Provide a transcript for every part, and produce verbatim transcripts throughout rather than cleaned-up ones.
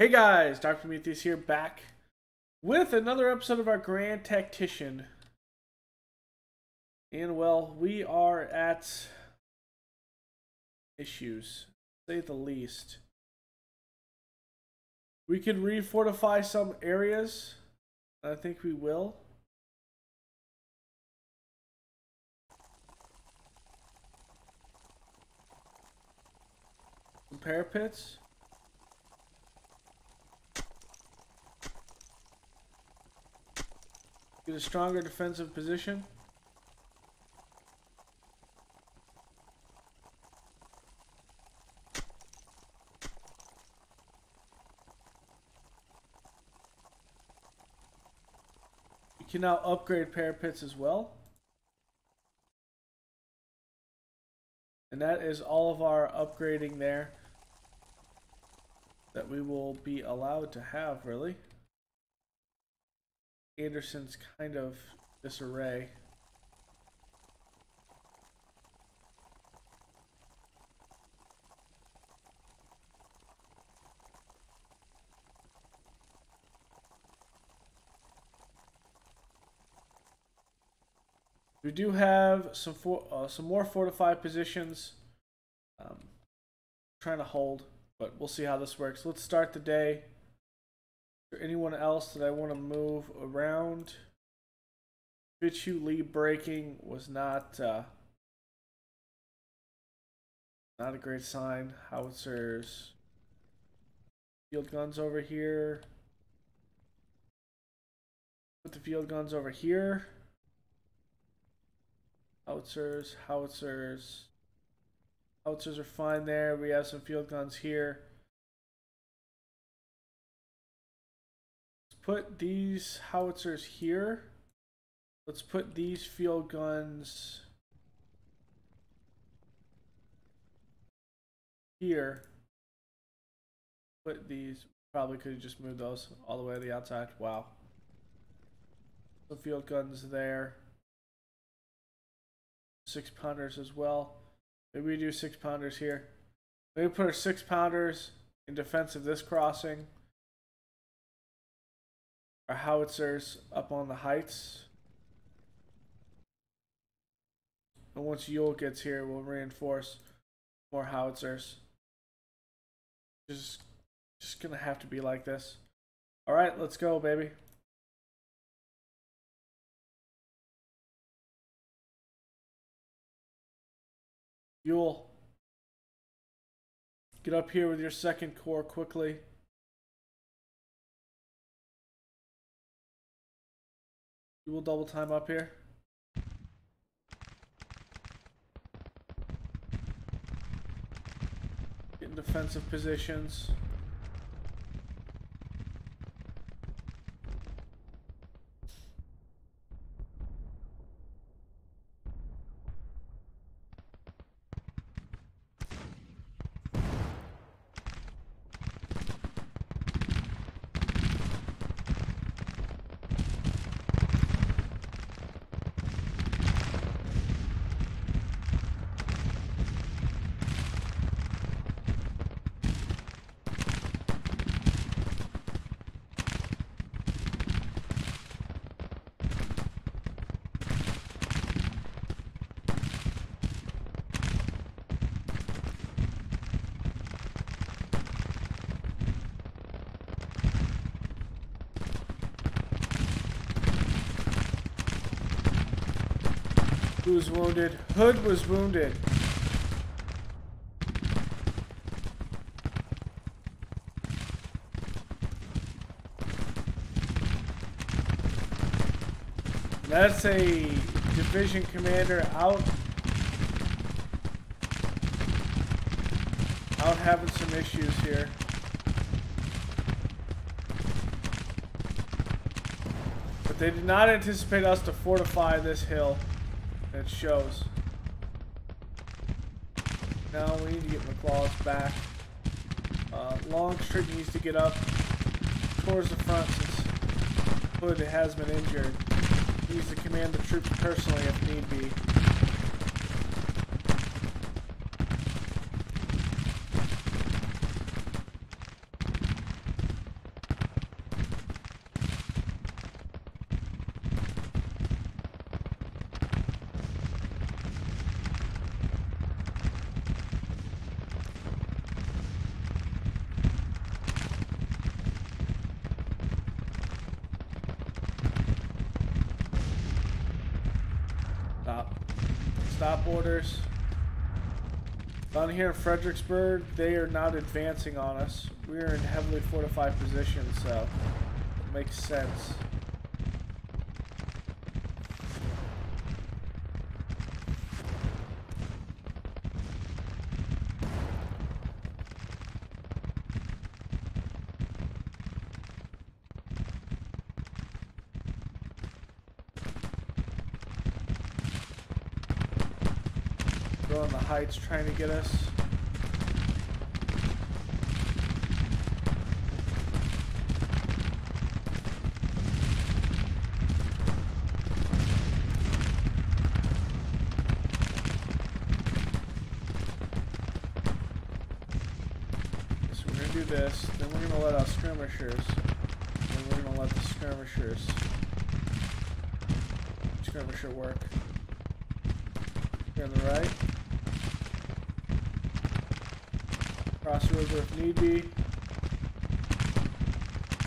Hey guys, Doctor Prometheus here, back with another episode of our Grand Tactician. And well, we are at issues, to say the least. We could refortify some areas. I think we will. Some parapets. Get a stronger defensive position. You can now upgrade parapets as well. And that is all of our upgrading there that we will be allowed to have, really. Anderson's kind of disarray. We do have some for, uh, some more fortified positions. Um, trying to hold, but we'll see how this works. Let's start the day. Is there anyone else that I want to move around? Fitzhugh Lee breaking was not uh, not a great sign. Howitzers, field guns over here. Put the field guns over here. Howitzers, howitzers, howitzers are fine there. We have some field guns here. Put these howitzers here. Let's put these field guns here. Put these, probably could have just moved those all the way to the outside. Wow. The field guns there. Six pounders as well. Maybe we do six pounders here. Maybe put our six pounders in defense of this crossing. Our howitzers up on the heights. And once Ewell gets here, we'll reinforce more howitzers. Just, just gonna have to be like this. Alright, let's go, baby. Ewell, get up here with your second corps quickly. We'll double time up here. Get in defensive positions. Who was wounded? Hood was wounded. That's a division commander out. Out having some issues here. But they did not anticipate us to fortify this hill. It shows. Now we need to get McLaws back. Uh, Longstreet needs to get up towards the front since Hood has been injured. He needs to command the troops personally if need be. orders. Down here in Fredericksburg, they are not advancing on us. We are in heavily fortified position, so it makes sense. Heights trying to get us. So we're going to do this, then we're going to let out skirmishers, then we're going to let the skirmishers skirmisher work. Here on the right. Cross the river if need be.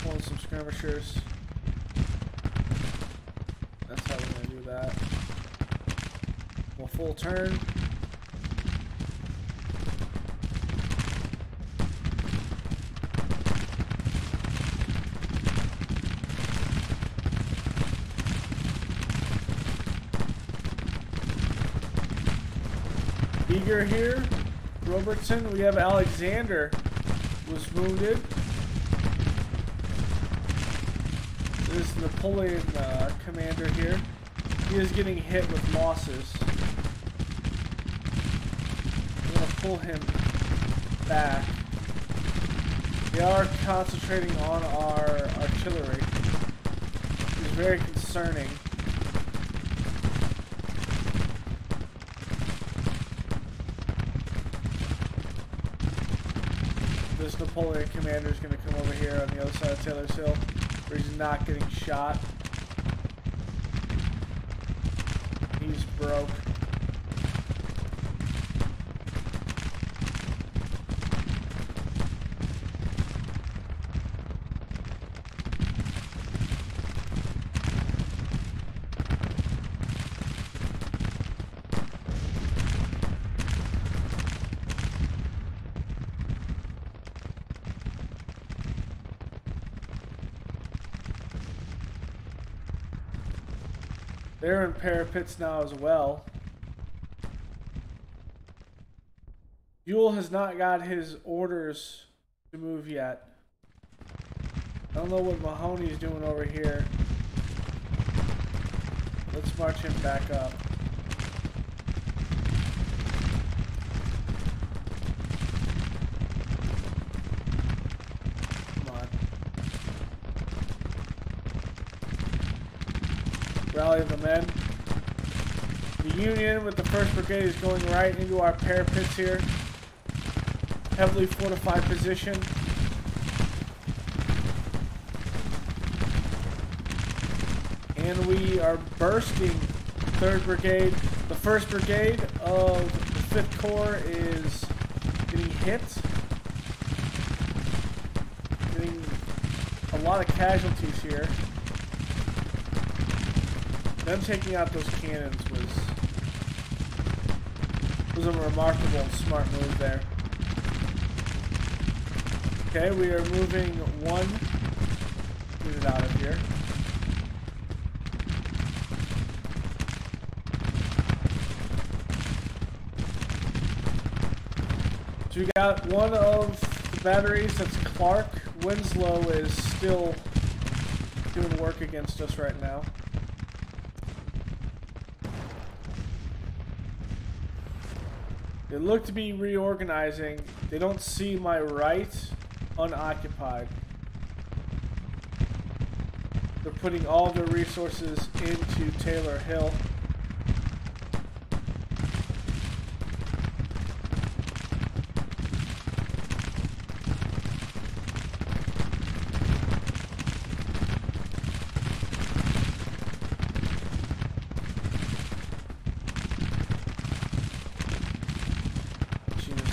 Pulling some skirmishers. That's how we're going to do that. We'll full turn. Eager here. Robertson, we have Alexander was wounded. There's Napoleon, uh, commander here. He is getting hit with losses. I'm gonna pull him back. They are concentrating on our artillery. It's very concerning. This Napoleon commander is going to come over here on the other side of Taylor's Hill, where he's not getting shot. He's broke. They're in parapets now as well. Ewell has not got his orders to move yet. I don't know what Mahoney's doing over here. Let's march him back up. Rally of the men. The Union with the first Brigade is going right into our parapets here. Heavily fortified position. And we are bursting third Brigade. The first Brigade of the fifth Corps is getting hit. Getting a lot of casualties here. Them taking out those cannons was was a remarkable and smart move there. Okay, we are moving one unit out of here. So we got one of the batteries, that's Clark. Winslow is still doing work against us right now. They look to be reorganizing. They don't see my right unoccupied. They're putting all their resources into Taylor Hill.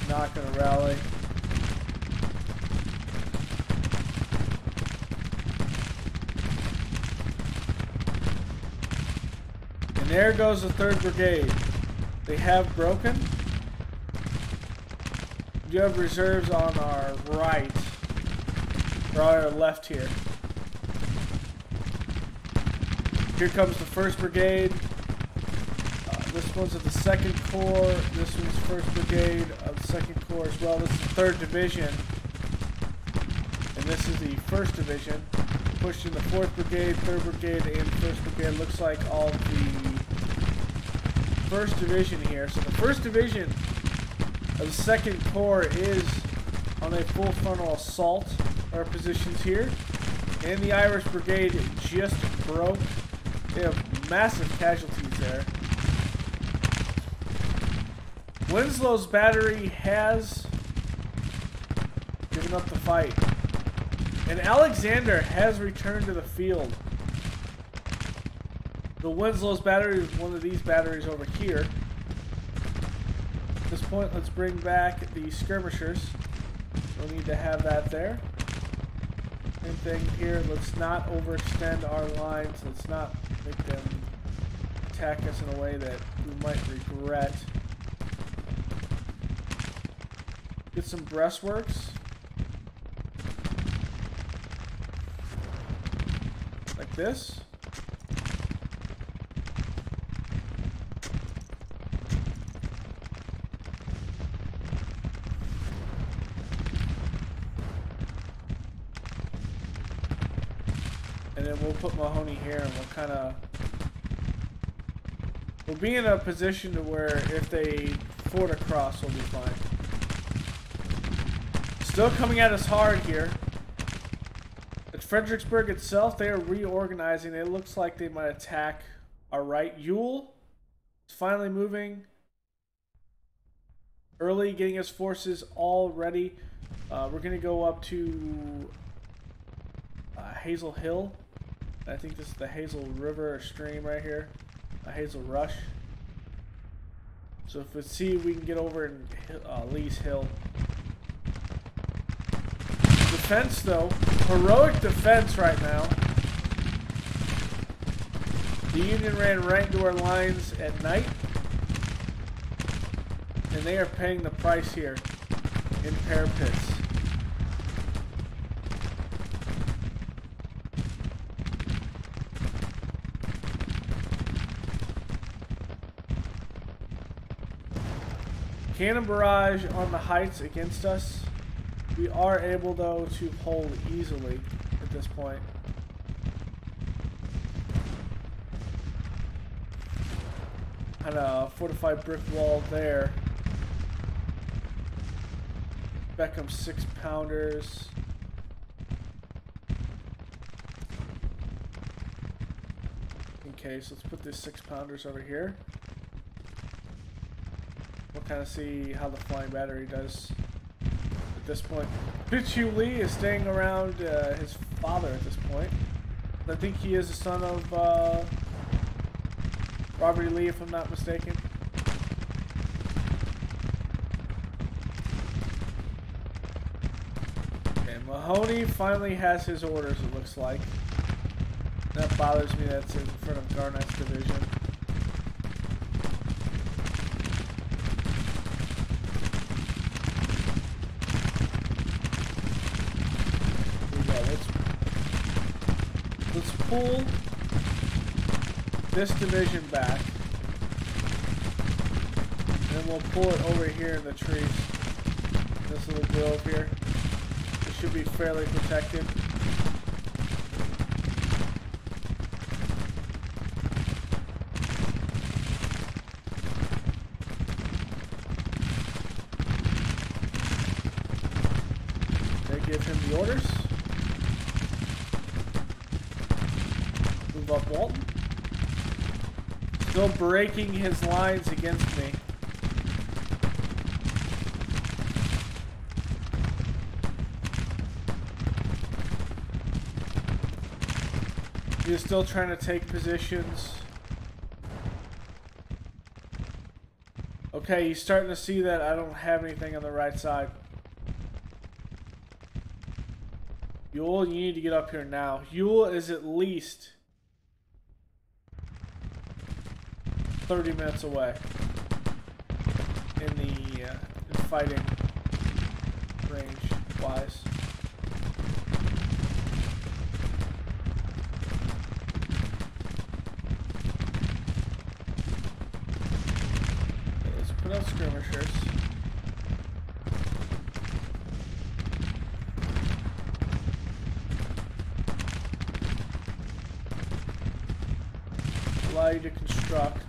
Not going to rally. And there goes the third Brigade. They have broken. We do have reserves on our right. Or on our left here. Here comes the first Brigade. Uh, this one's of the second Corps. This one's first Brigade of the second Corps as well. This is the third Division. And this is the first Division. Pushing the fourth Brigade, third Brigade, and first Brigade. Looks like all the first Division here. So the first Division of the second Corps is on a full frontal assault. Our positions here. And the Irish Brigade just broke. They have massive casualties there. Winslow's battery has given up the fight. And Alexander has returned to the field. The Winslow's battery is one of these batteries over here. At this point, let's bring back the skirmishers. We'll need to have that there. Same thing here. Let's not overextend our lines. Let's not make them attack us in a way that we might regret. Get some breastworks. Like this. Put Mahoney here, and we'll kind of we'll be in a position to where if they ford across, we'll be fine. Still coming at us hard here. At Fredericksburg itself, they are reorganizing. It looks like they might attack our right. Ewell is finally moving. Early getting his forces all ready. Uh, we're going to go up to uh, Hazel Hill. I think this is the Hazel River or stream right here. A Hazel Rush. So if we see we can get over in uh, Lee's Hill. Defense though. Heroic defense right now. The Union ran right into our lines at night. And they are paying the price here in parapets. Cannon barrage on the heights against us. We are able though to hold easily at this point. Had a fortified brick wall there. Beckham six pounders. Okay, so let's put these six pounders over here. Kind of see how the flying battery does at this point. Fitzhugh Lee is staying around uh, his father at this point. I think he is the son of uh, Robert E. Lee, if I'm not mistaken. And Mahoney finally has his orders, it looks like. That bothers me. That's in front of Garnett's division. Pull this division back, and then we'll pull it over here in the trees. This little grove here, it should be fairly protected. They give him the orders. Up Walton. Still breaking his lines against me. He's still trying to take positions. Okay, he's starting to see that I don't have anything on the right side. Ewell, you need to get up here now. Ewell is at least thirty minutes away. fighting range-wise. Okay, let's put out skirmishers. Allow you to construct.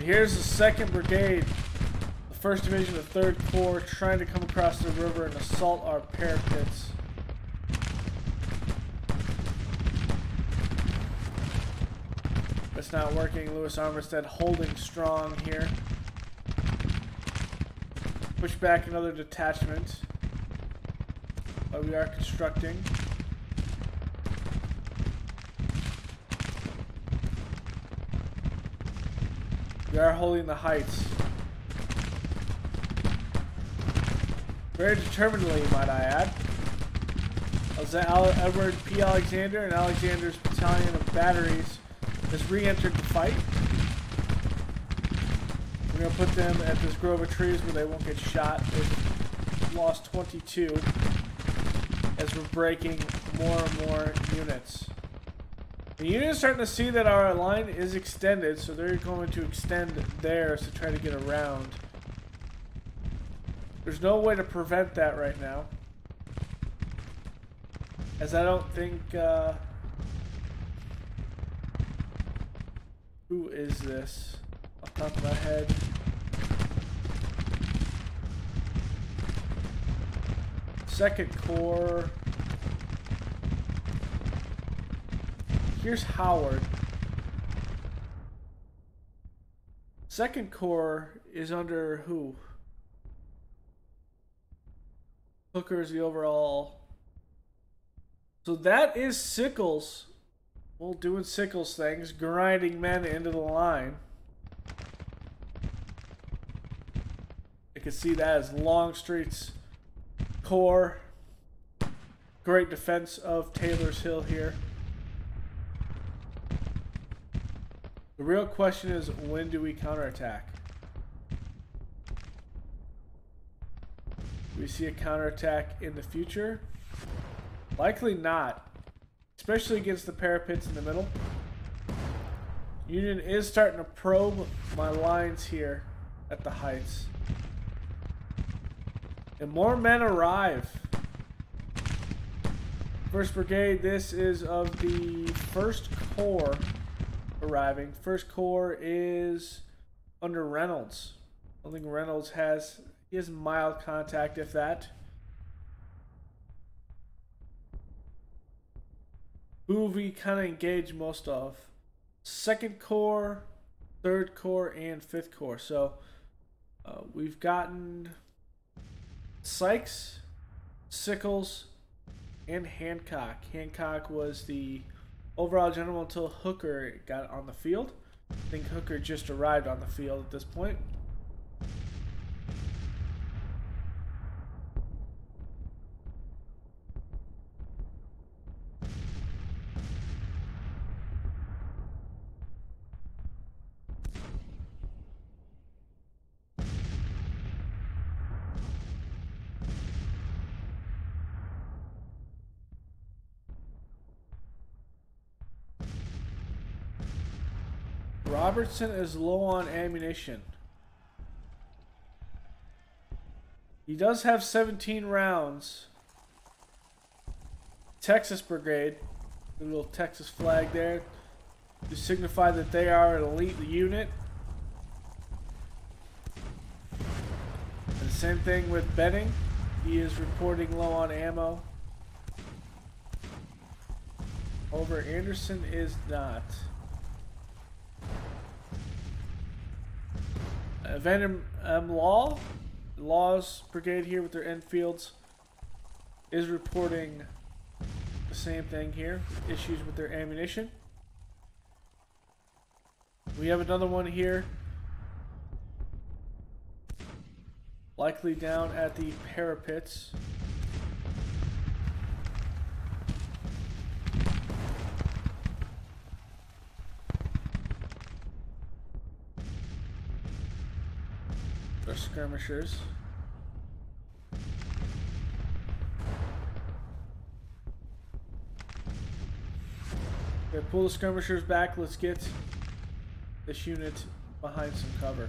Here's the second Brigade, the first Division of the third Corps, trying to come across the river and assault our parapets. That's not working. Lewis Armistead holding strong here. Push back another detachment. But we are constructing. We are holding the heights. Very determinedly, might I add. Edward P. Alexander and Alexander's battalion of batteries has re-entered the fight. We're going to put them at this grove of trees where they won't get shot. They've lost twenty-two as we're breaking more and more units. The Union is starting to see that our line is extended, so they're going to extend theirs to try to get around. There's no way to prevent that right now, as I don't think... Uh, who is this? Off the top of my head. Second Corps... Here's Howard. Second Corps is under who? Hooker is the overall. So that is Sickles. Well, doing Sickles things, grinding men into the line. You can see that as Longstreet's Corps. Great defense of Taylor's Hill here. The real question is, when do we counterattack? Do we see a counterattack in the future? Likely not, especially against the parapets in the middle. Union is starting to probe my lines here at the heights. And more men arrive. First Brigade, this is of the First Corps. Arriving. First Corps is under Reynolds. I think Reynolds has he has mild contact, if that. Who we kind of engage most of. Second Corps, Third Corps, and Fifth Corps. So uh, we've gotten Sykes, Sickles, and Hancock. Hancock was the overall general until Hooker got on the field. I think Hooker just arrived on the field at this point. Robertson is low on ammunition. He does have seventeen rounds. Texas Brigade, the little Texas flag there, to signify that they are an elite unit. And the same thing with Benning. He is reporting low on ammo. Over Anderson is not. Vander M. Law, Law's Brigade here with their Enfields, is reporting the same thing here, issues with their ammunition. We have another one here, likely down at the parapets. skirmishers. Okay, pull the skirmishers back. Let's get this unit behind some cover.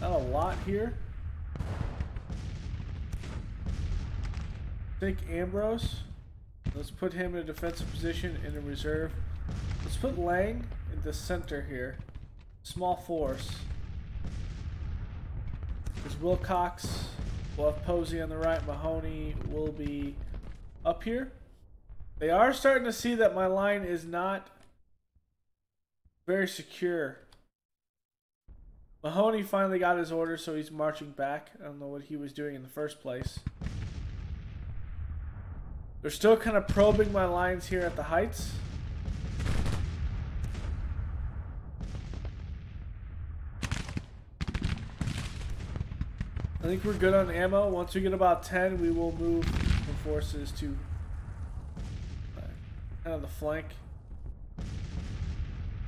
Not a lot here. Think Ambrose. Let's put him in a defensive position and in reserve. Let's put Lang in the center here. Small force. There's Wilcox. We'll have Posey on the right. Mahoney will be up here. They are starting to see that my line is not very secure. Mahoney finally got his order, so he's marching back. I don't know what he was doing in the first place. They're still kind of probing my lines here at the heights. I think we're good on ammo. Once we get about ten, we will move the forces to uh, kind of the flank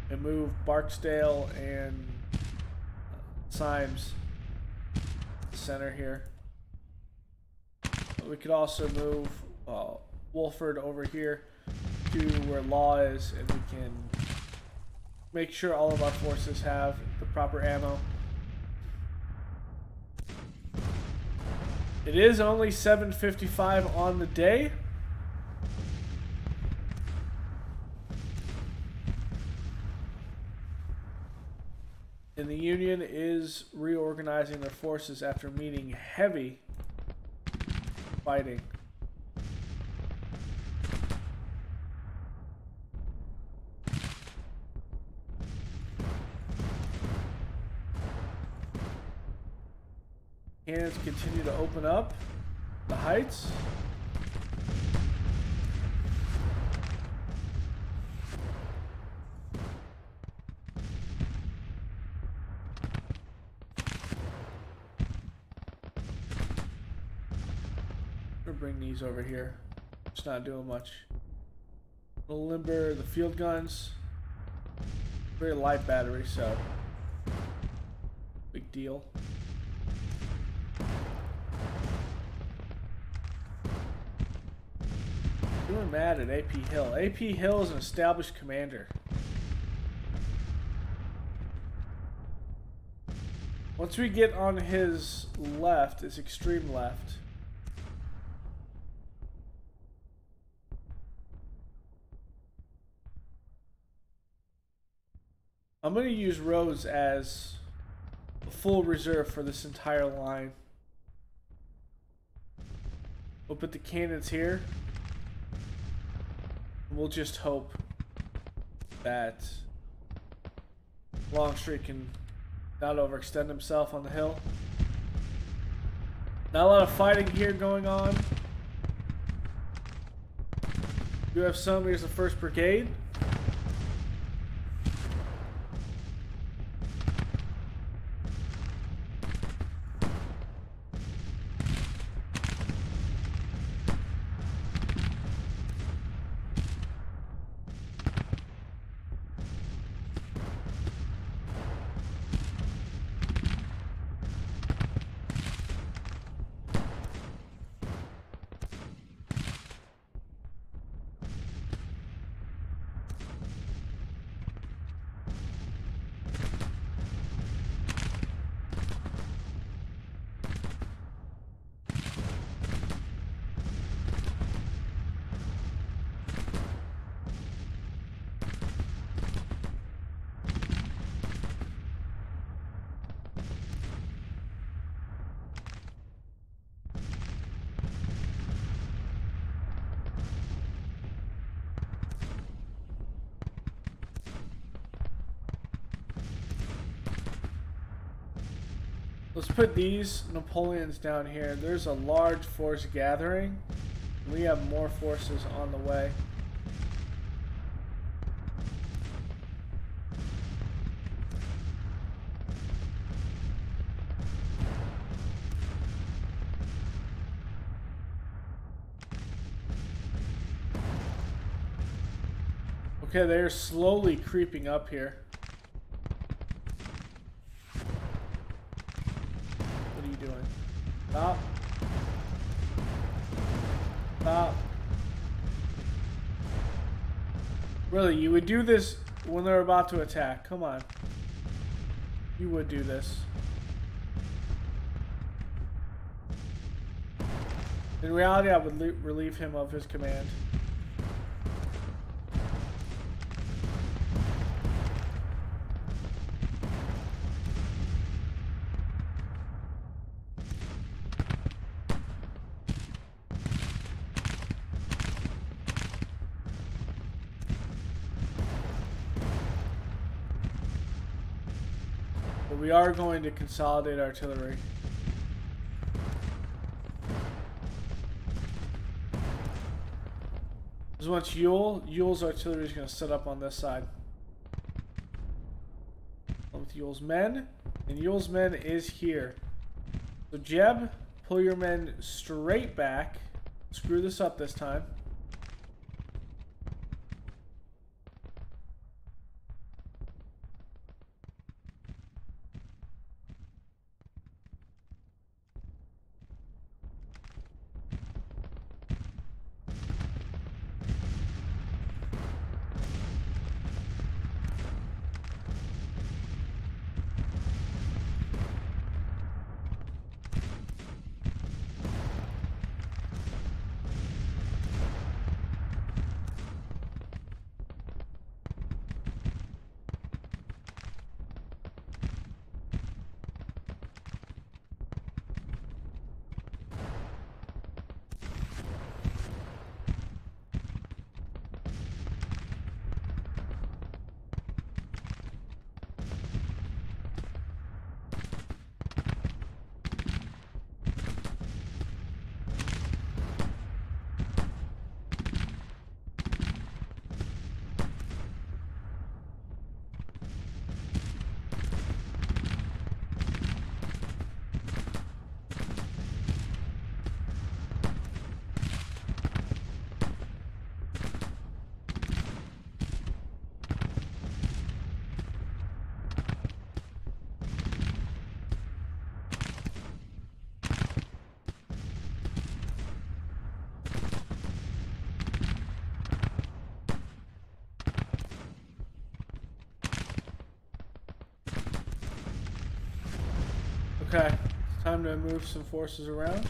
and move Barksdale and uh, Symes center here. But we could also move uh, Wolford over here to where Law is, and we can make sure all of our forces have the proper ammo. It is only seven fifty-five on the day. And the Union is reorganizing their forces after meeting heavy fighting. Cannons continue to open up the heights. We'll bring these over here. It's not doing much. We'll limber the field guns. Very light battery, so big deal. We're mad at A P Hill. A P Hill is an established commander. Once we get on his left, his extreme left, I'm going to use Rhodes as a full reserve for this entire line. We'll put the cannons here. We'll just hope that Longstreet can not overextend himself on the hill. Not a lot of fighting here going on. We do have some. Here's the first Brigade. Let's put these Napoleons down here. There's a large force gathering. We have more forces on the way. Okay, they're slowly creeping up here. What are you doing? Stop. Stop. Really, you would do this when they're about to attack. Come on. You would do this. In reality, I would relieve him of his command. But we are going to consolidate artillery. Once Ewell, Ewell's artillery is going to set up on this side. With Ewell's men, and Ewell's men is here. So Jeb, pull your men straight back. Screw this up this time. Okay, it's time to move some forces around.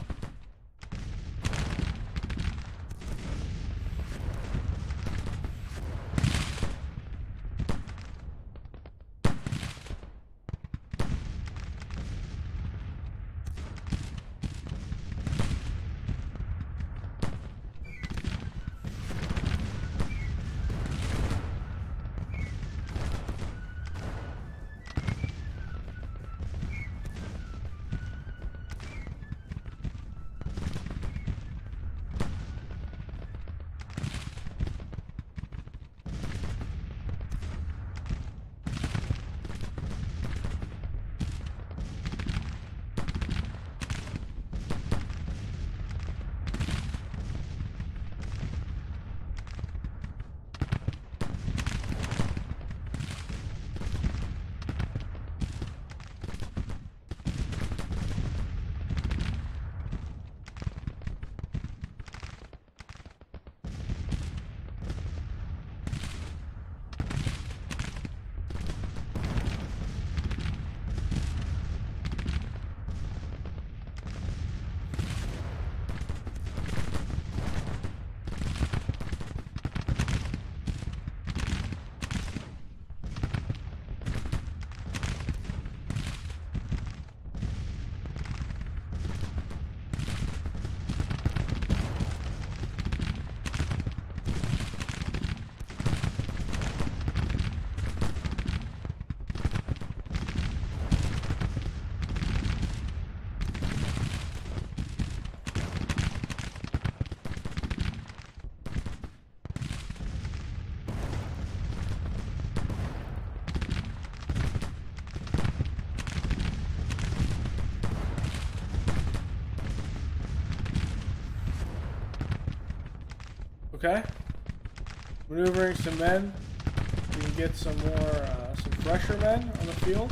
Okay, maneuvering some men get some more, uh, some fresher men on the field.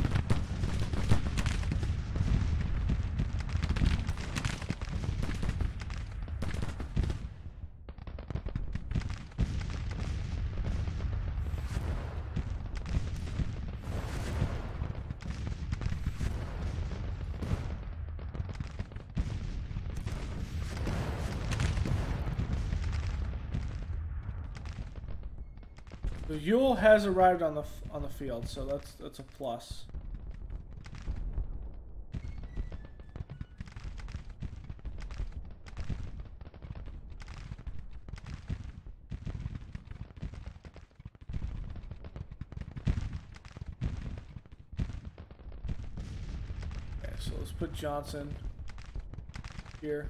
Ewell has arrived on the on the field, so that's that's a plus. Okay, so let's put Johnson here.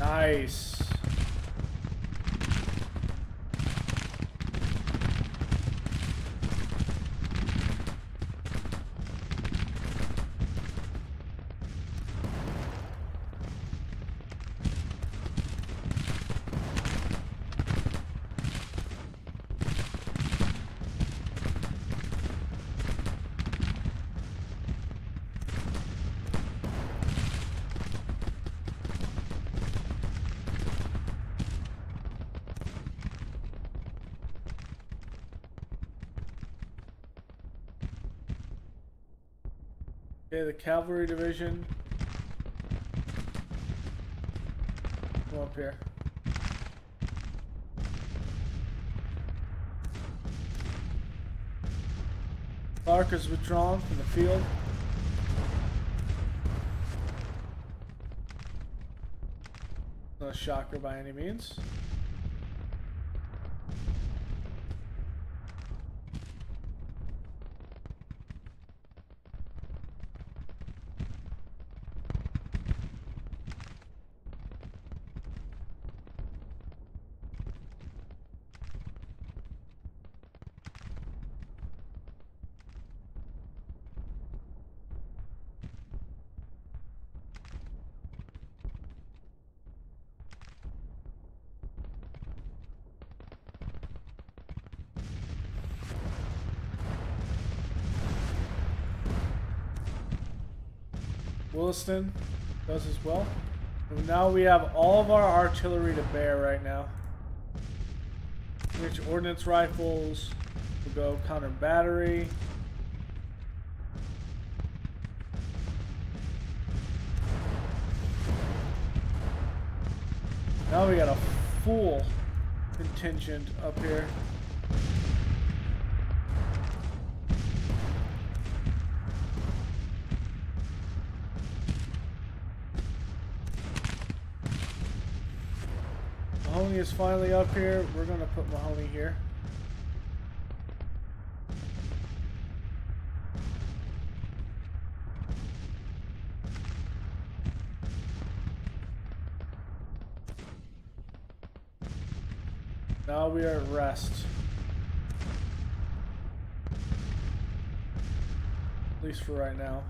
Nice. Okay, the cavalry division. Come up here. Clark is withdrawn from the field. Not a shocker by any means. Williston does as well. And now we have all of our artillery to bear right now. Which ordnance rifles will go counter battery. Now we got a full contingent up here. Is finally up here. We're gonna put Mahoney here. Now we are at rest. At least for right now.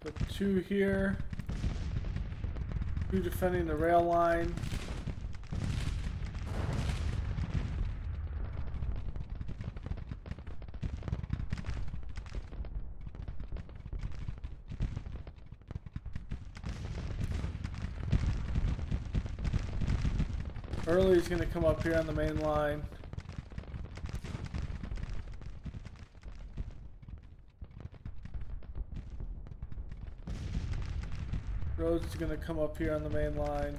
put two here. Two defending the rail line. Early's going to come up here on the main line. Rhodes is going to come up here on the main line.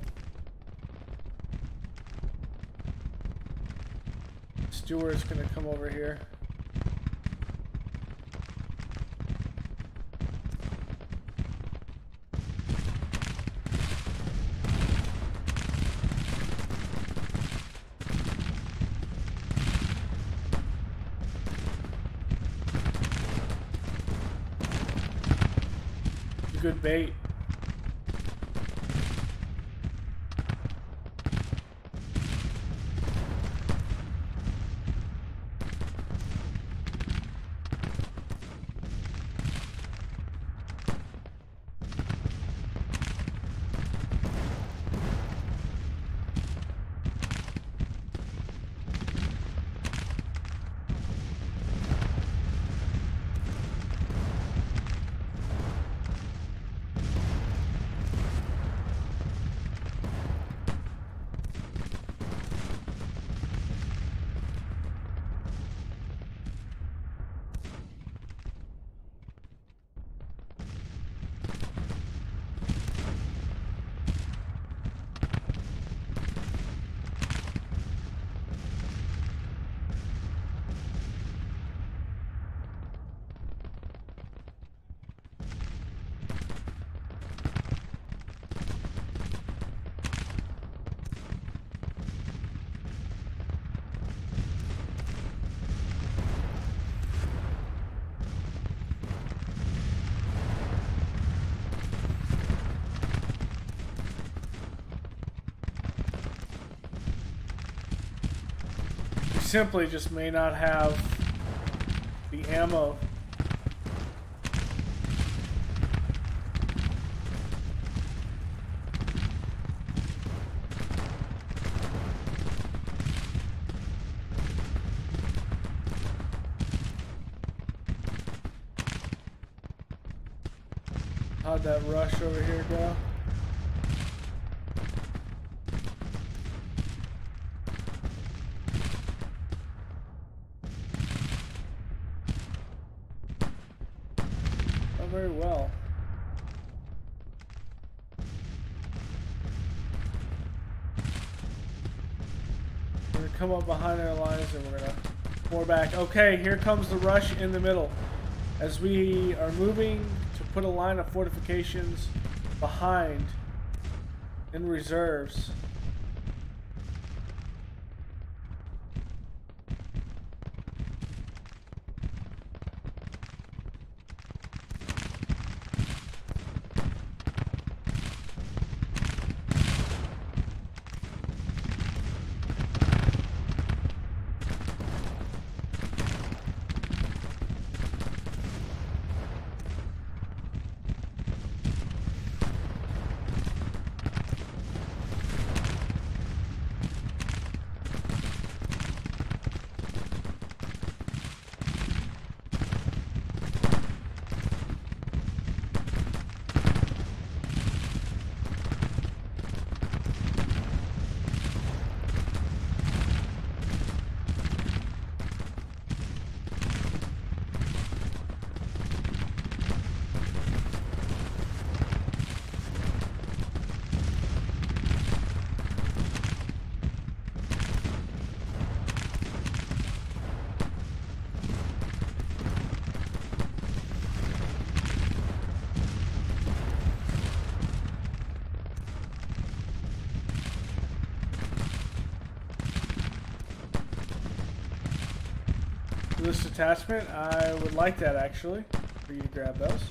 Stewart's going to come over here. Good bait. Simply just may not have the ammo. How'd that rush over here go? Come up behind our lines and we're gonna pour back. Okay, here comes the rush in the middle as we are moving to put a line of fortifications behind in reserves. This attachment, I would like that actually, for you to grab those.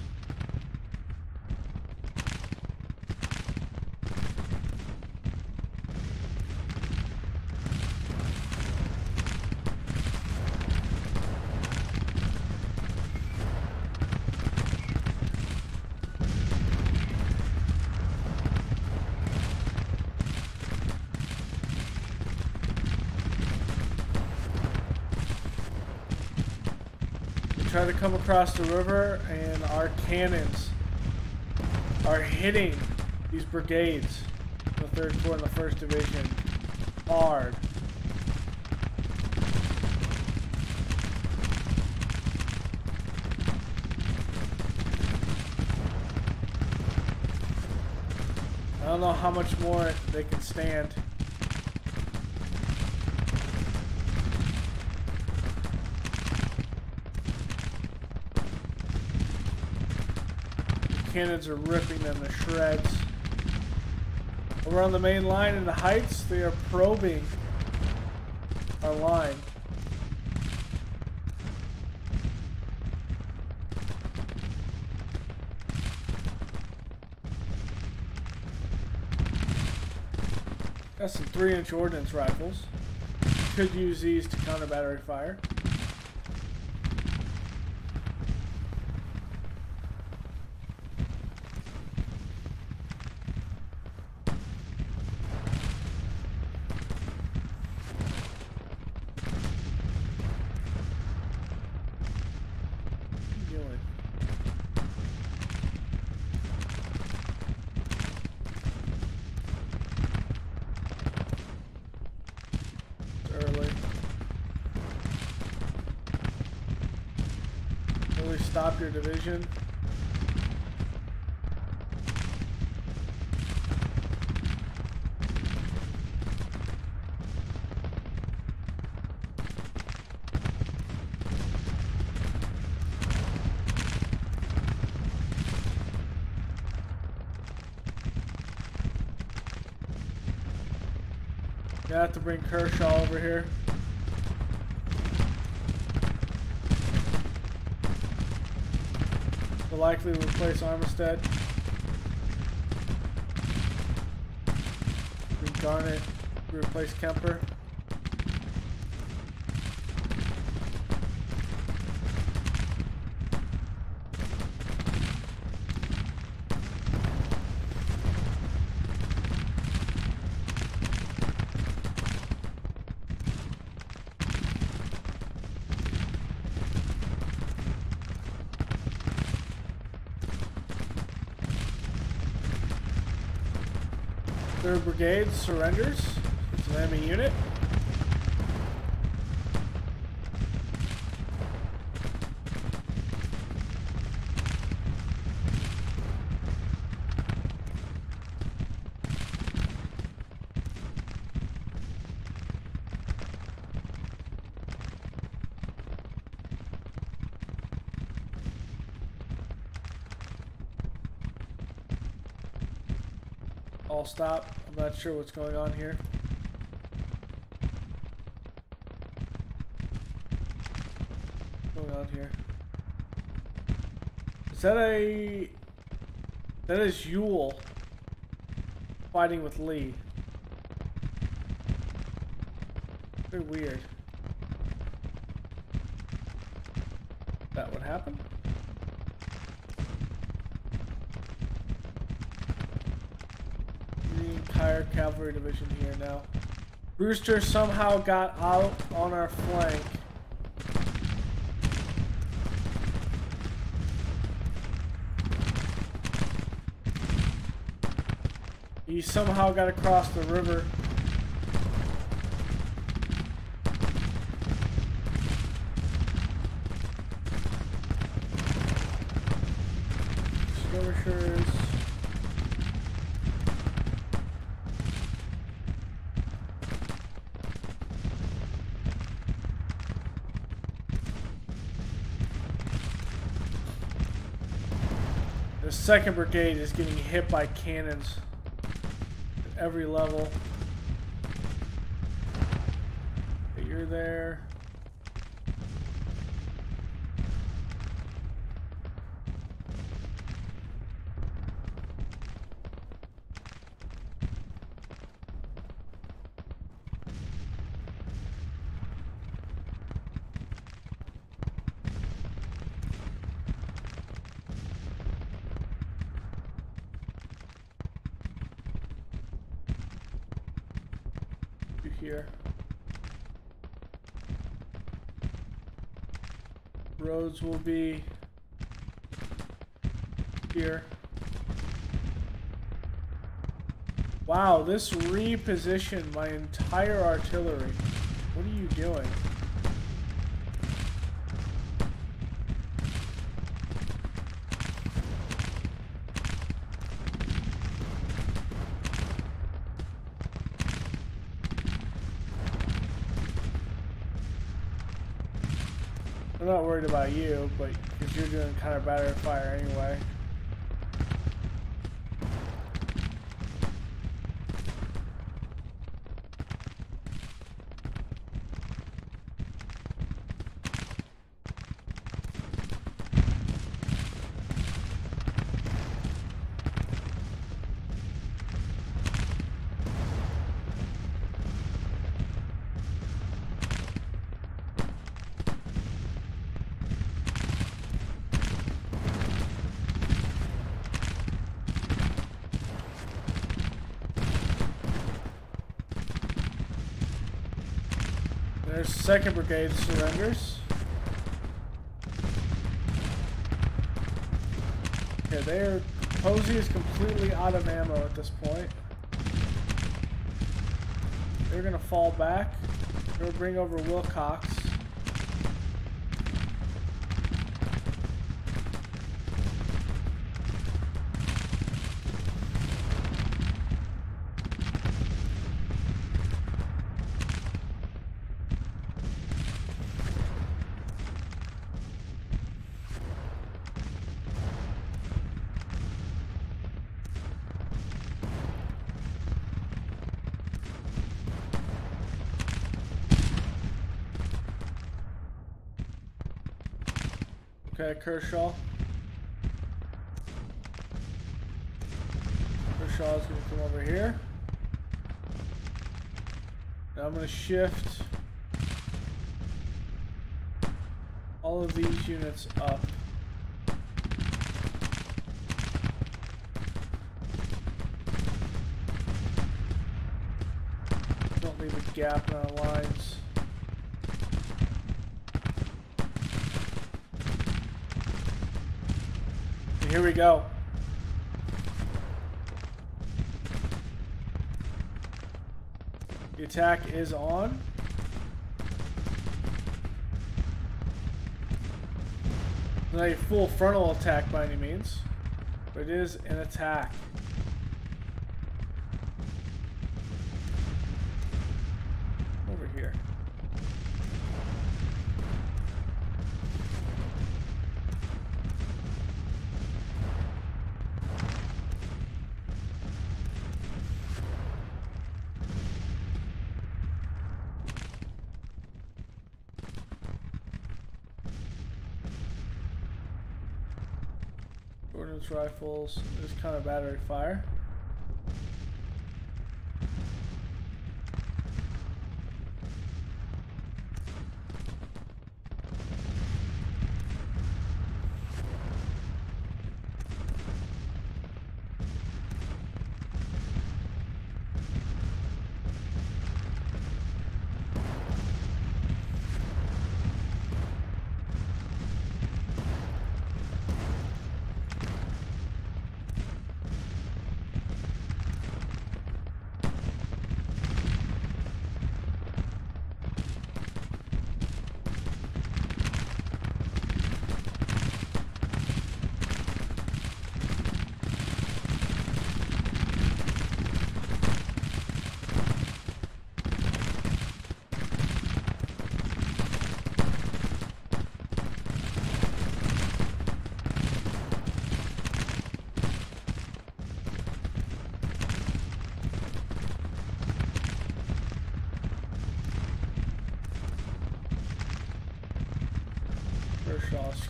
try to come across the river, and our cannons are hitting these brigades, the third Corps and the first Division, hard. I don't know how much more they can stand. Cannons are ripping them to shreds. Over on the main line in the heights, they are probing our line. Got some three inch ordnance rifles. Could use these to counter battery fire. Stop your division. You have to bring Kershaw over here. Likely replace Armistead. Garnet replace Kemper. third Brigade surrenders. It's an enemy unit. All stop. I'm not sure what's going on here. What's going on here? Is that a... That is Ewell fighting with Lee. Very weird. That would happen. Entire cavalry division here now. Brewster somehow got out on our flank. He somehow got across the river. Skirmishers. second Brigade is getting hit by cannons at every level. But you're there. Here. Rhodes will be here. Wow, this repositioned my entire artillery. What are you doing? I'm not worried about you, but because you're doing counter battery fire anyway. Second Brigade surrenders. Okay, they are. Posey is completely out of ammo at this point. They're gonna fall back. They're gonna bring over Wilcox. Okay, Kershaw. Kershaw is going to come over here. Now I'm going to shift all of these units up. Don't leave a gap in our lines. Here we go. The attack is on. Not a full frontal attack by any means, but it is an attack. Over here. Rifles, there's kind of battery fire.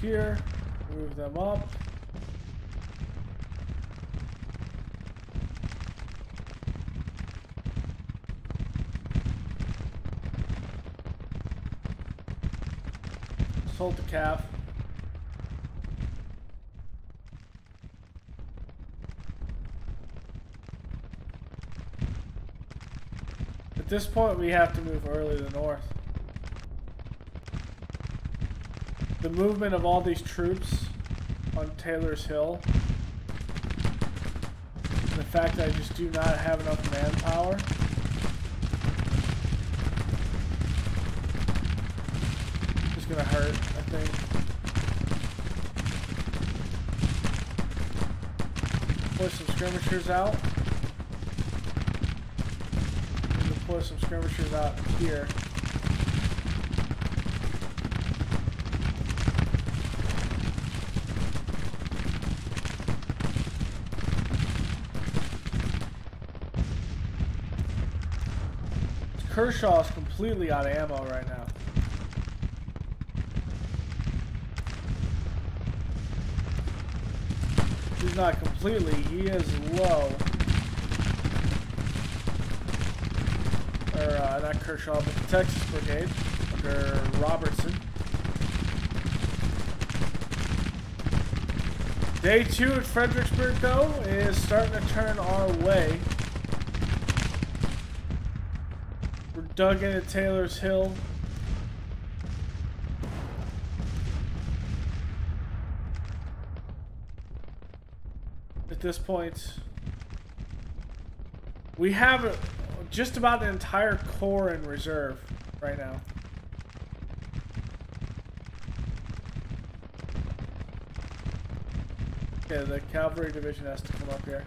Here, move them up. Just hold the calf. At this point, we have to move early to the north. the movement of all these troops on Taylor's Hill, and the fact that I just do not have enough manpower. It's gonna hurt, I think. Push some skirmishers out. Push some skirmishers out here. Kershaw's completely out of ammo right now. He's not completely, he is low. Or, uh, not Kershaw, but the Texas Brigade under Robertson. Day two at Fredericksburg, though, is starting to turn our way. Dug into Taylor's Hill. At this point, we have just about an entire corps in reserve right now. Okay, the cavalry division has to come up here.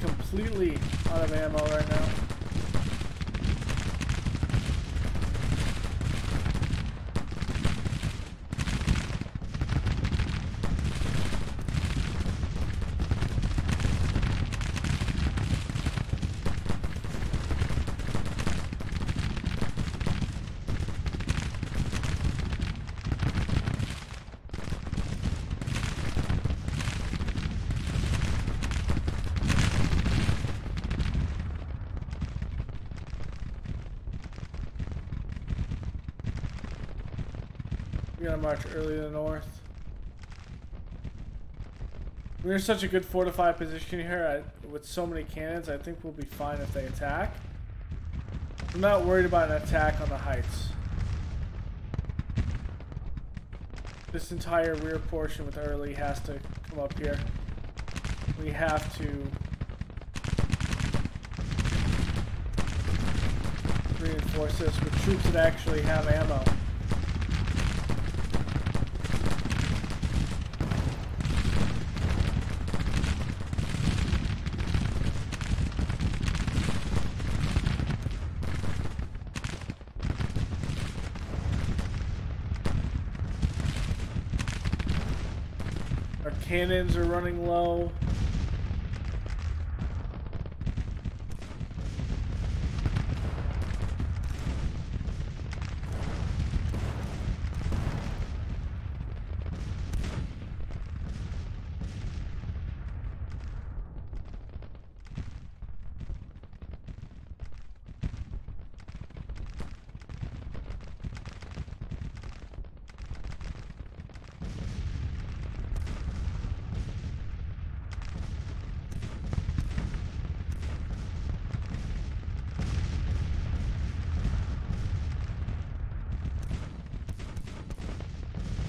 Completely out of ammo right now. We gotta march early to the north. We're in such a good fortified position here I, with so many cannons. I think we'll be fine if they attack. I'm not worried about an attack on the heights. This entire rear portion with Early has to come up here. We have to reinforce this with troops that actually have ammo. Cannons are running low.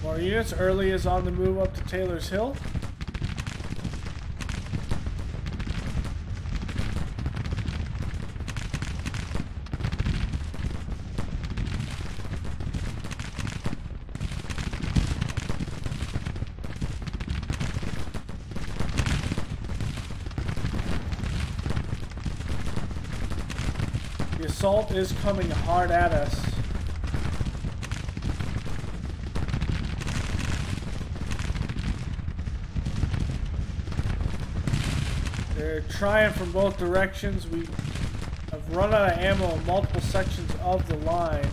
Our units Early is on the move up to Taylor's Hill. The assault is coming hard at us. They're trying from both directions. We have run out of ammo in multiple sections of the line.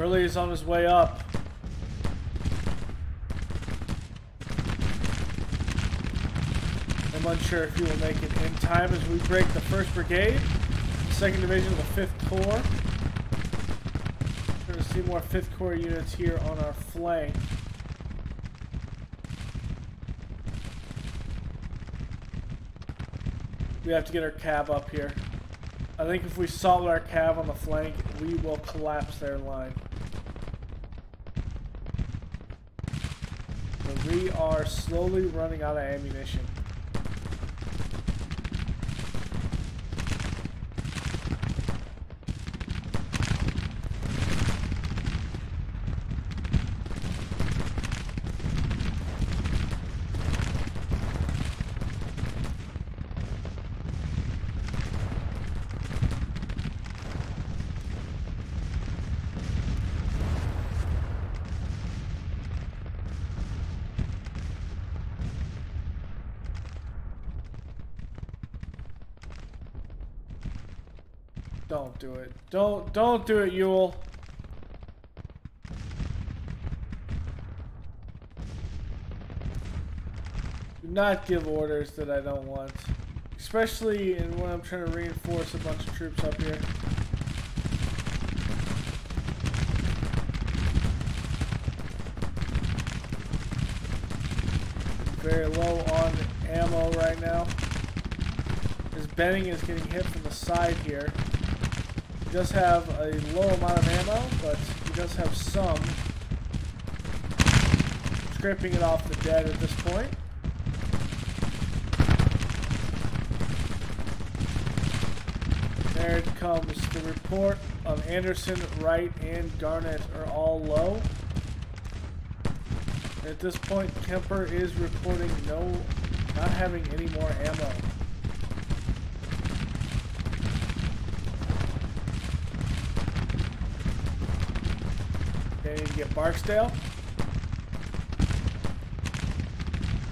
Early is on his way up. I'm unsure if he will make it in time as we break the first Brigade, second Division of the fifth Corps. We're going to see more fifth Corps units here on our flank. We have to get our cab up here. I think if we solid our cab on the flank, we will collapse their line. But we are slowly running out of ammunition. Don't do it. Don't, don't do it, Ewell. Do not give orders that I don't want. Especially in when I'm trying to reinforce a bunch of troops up here. Very low on ammo right now. As Benning is getting hit from the side here. He does have a low amount of ammo, but he does have some. Scraping it off the dead at this point. There it comes. The report of Anderson, Wright, and Garnett are all low. At this point, Kemper is reporting no, not having any more ammo. Need to get Barksdale.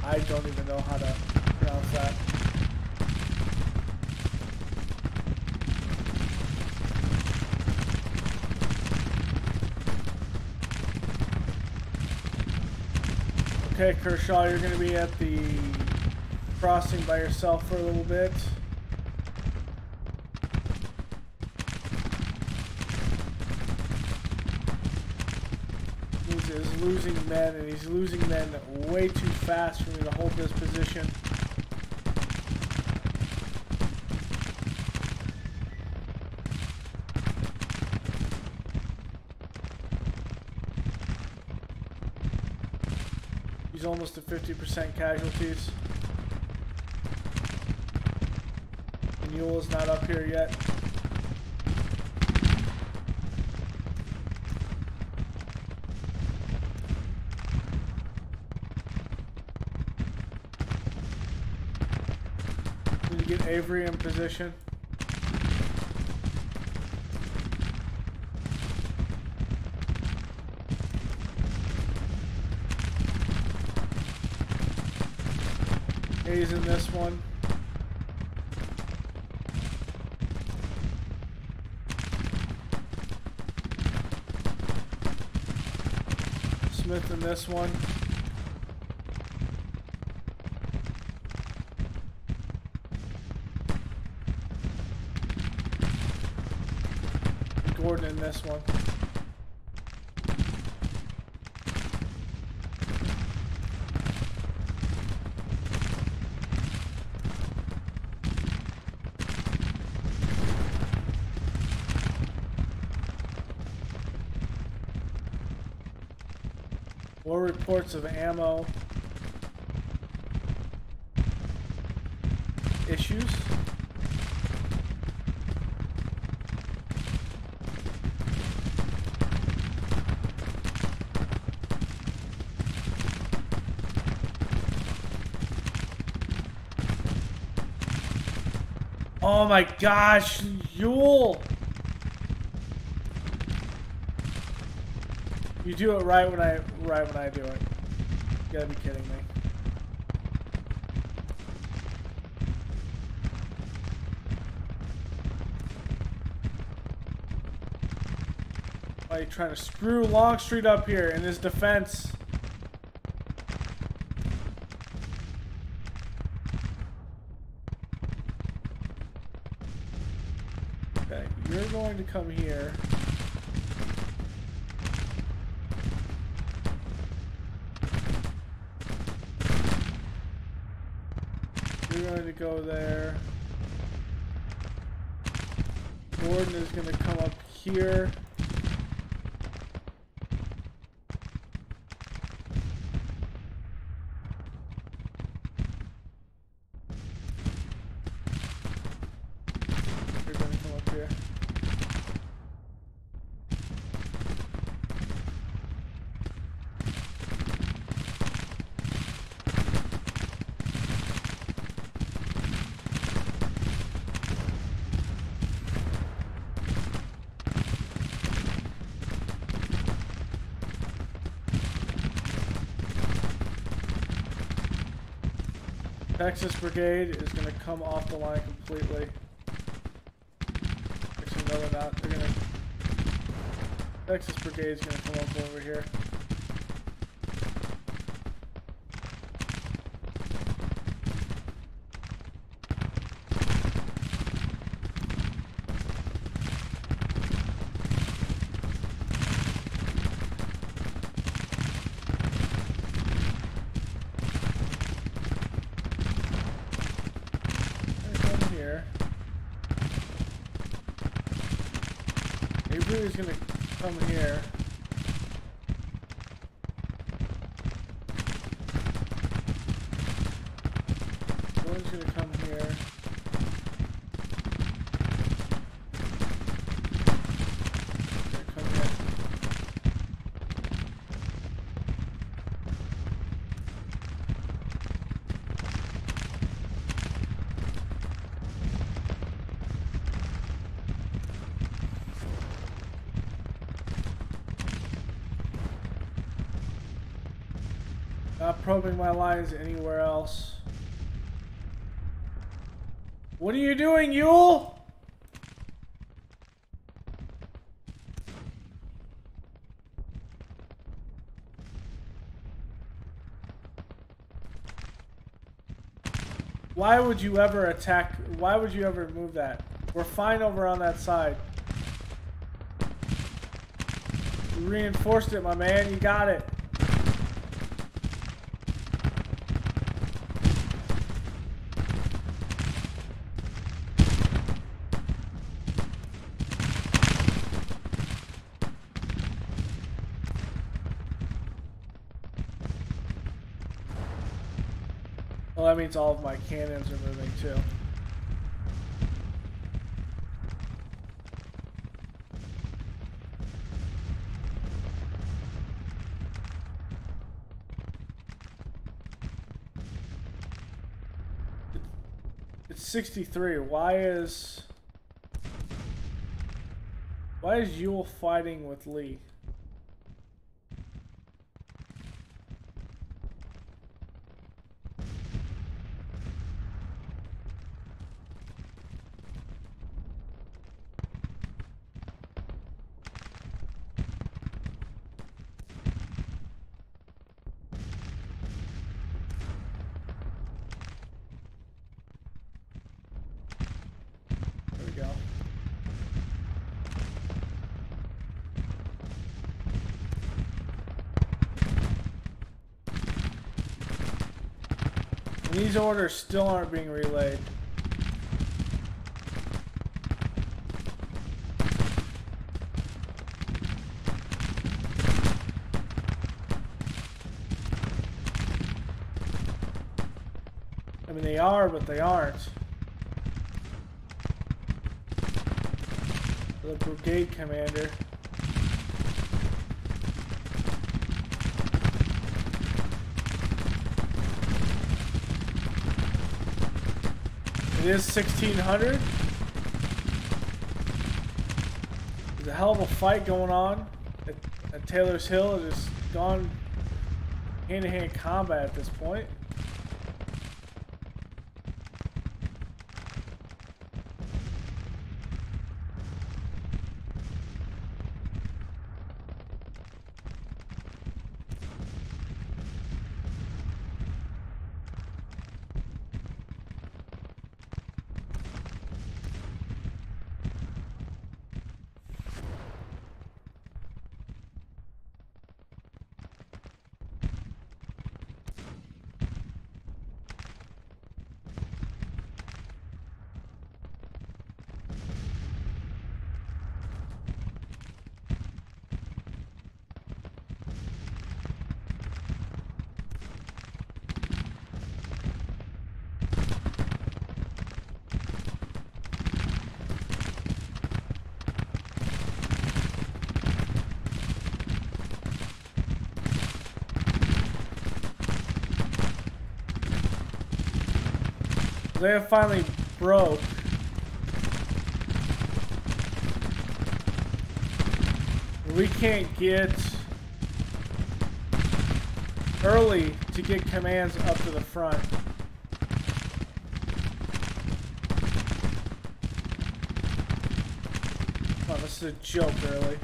I don't even know how to pronounce that. Okay, Kershaw, you're going to be at the crossing by yourself for a little bit. Is losing men, and he's losing men way too fast for me to hold this position. He's almost at fifty percent casualties. And Ewell is not up here yet. Get Avery in position. Hayes in this one. Smith in this one. In this one. More reports of ammo issues. Oh my gosh, Ewell! You do it right when I right when I do it. You gotta be kidding me. I like trying to screw Longstreet up here in his defense. Okay, you're going to come here. You're going to go there. Gordon is going to come up here. You're going to come up here. Texas Brigade is going to come off the line completely. Actually, no, they're not. They're going to... Texas Brigade is going to come up over here. He's gonna come here. One's gonna come here. Gonna come here. Not probing my lines anywhere else. What are you doing, Ewell? Why would you ever attack? Why would you ever move that? We're fine over on that side. You reinforced it, my man. You got it. Well, that means all of my cannons are moving too. It's sixty-three. Why is why is Ewell fighting with Lee? These orders still aren't being relayed. I mean, they are, but they aren't. The brigade commander. It is sixteen hundred. There's a hell of a fight going on at, at Taylor's Hill. It has gone hand-to-hand combat at this point. They finally broke. We can't get Early to get commands up to the front. Oh, this is a joke, Early.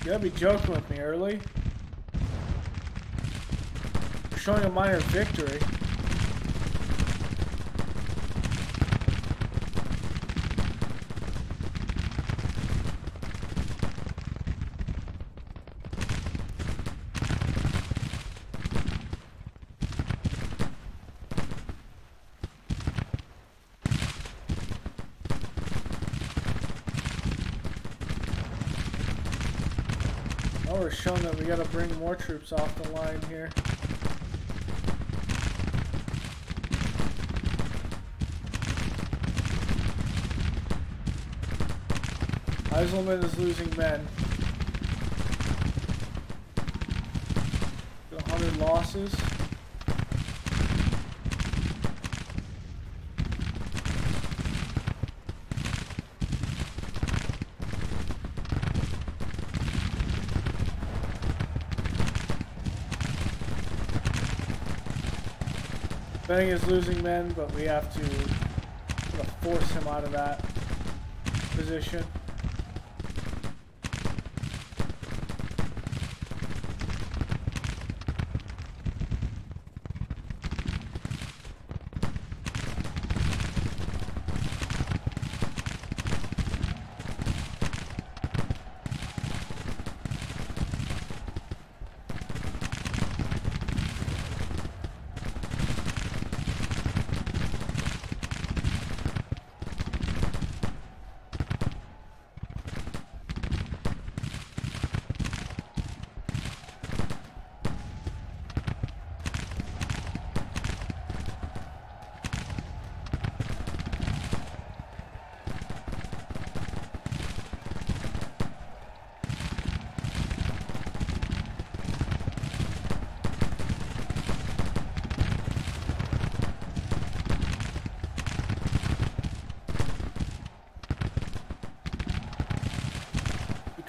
You gotta be joking with me, Early. We're showing a minor victory. Shown that we gotta bring more troops off the line here. Eiselman is losing men. one hundred losses. Benning is losing men, but we have to sort of force him out of that position.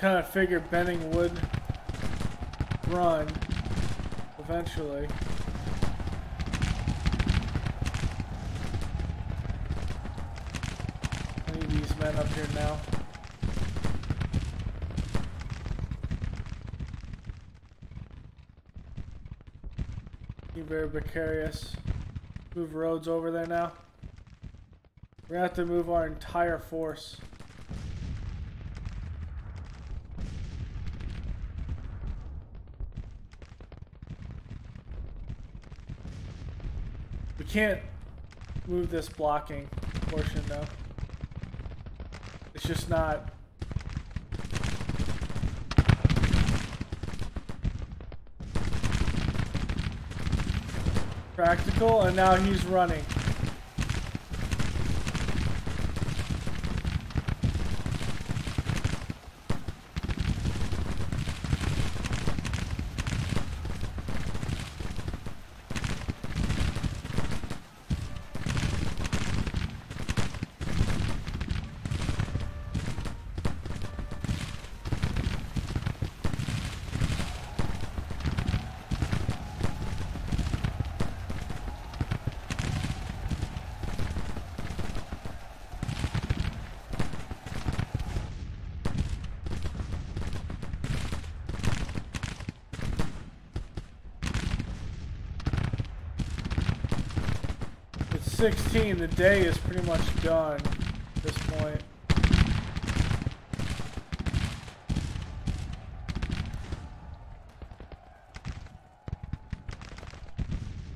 Kind of figured Benning would run eventually. I need these men up here now. You're very precarious. Move Rhodes over there now. We're gonna have to move our entire force. Can't move this blocking portion though. It's just not. Practical, and now he's running. sixteen, the day is pretty much done at this point.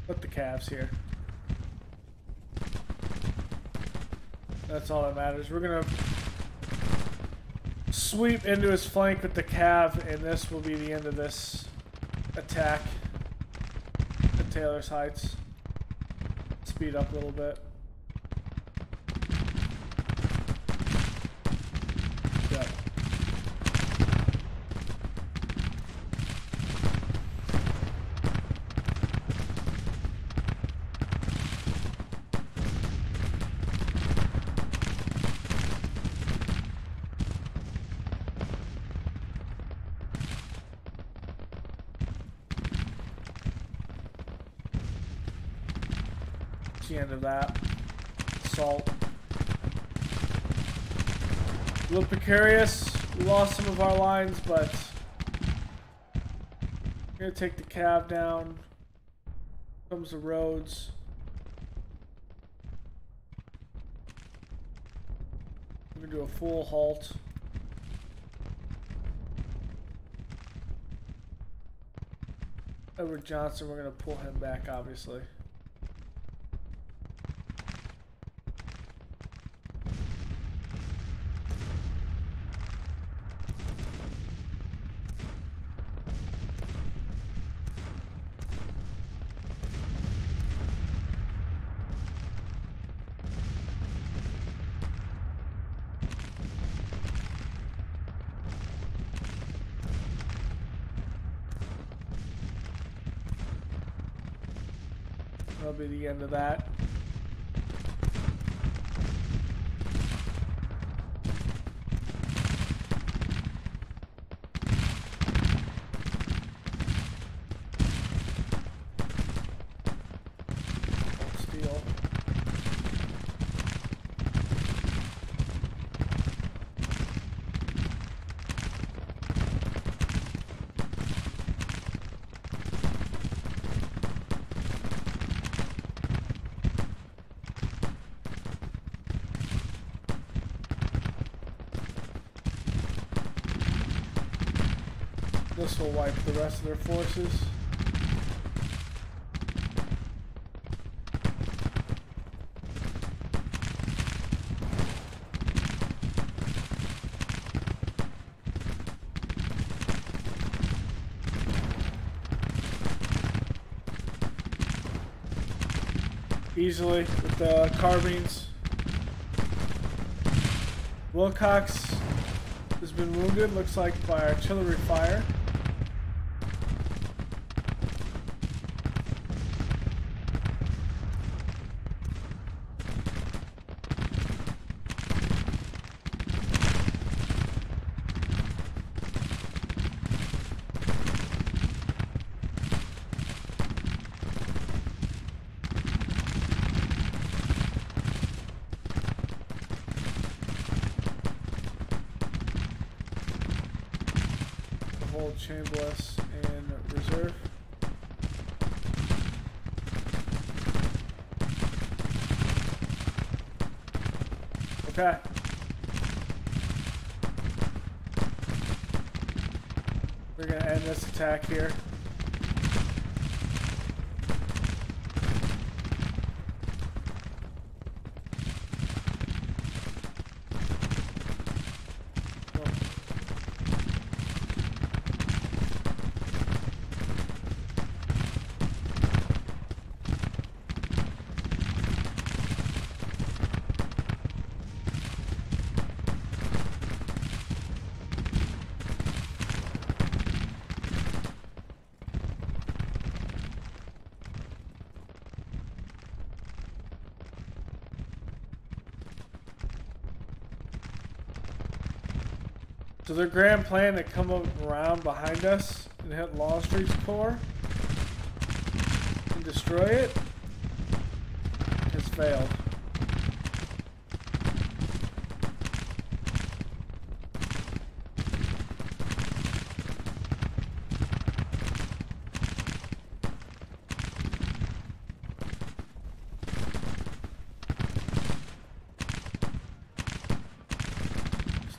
Put the calves here. That's all that matters. We're going to sweep into his flank with the cav, and this will be the end of this attack at Taylor's Heights. Speed up a little bit. Yeah. End of that. Salt. A little precarious. We lost some of our lines, but we're going to take the cab down. Comes the Rhodes. We're going to do a full halt. Edward Johnson, we're going to pull him back, obviously. That'll be the end of that. Steel. This will wipe the rest of their forces. Easily with the carbines. Wilcox has been wounded, looks like, by artillery fire. Hold Chambliss in reserve. Okay. We're going to end this attack here. So their grand plan to come up around behind us and hit Longstreet's corps and destroy it has failed.